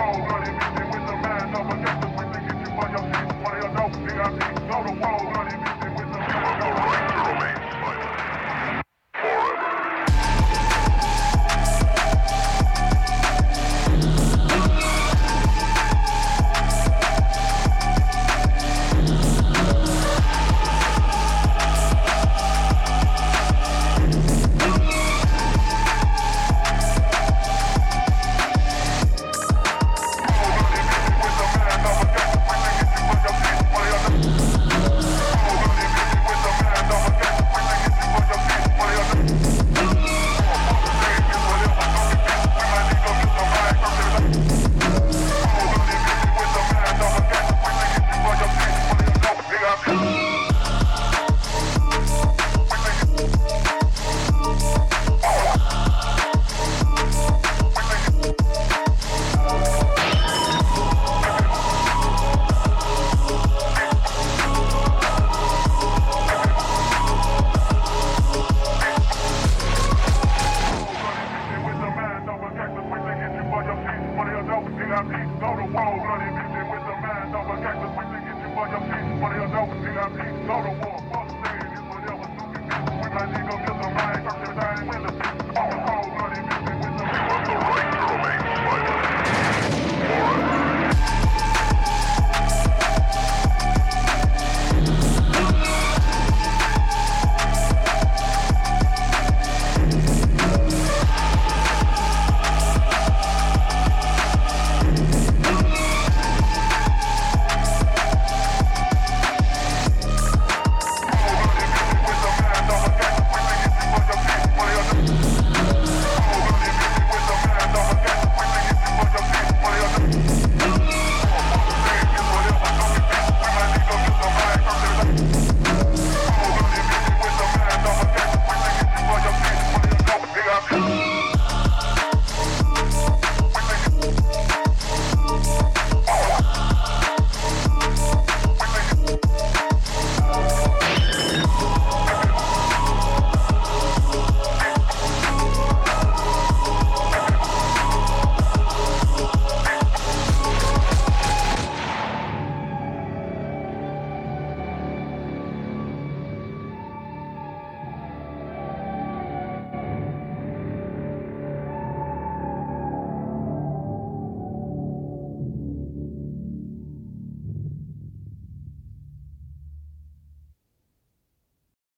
Go to the right, go to the right, with the power.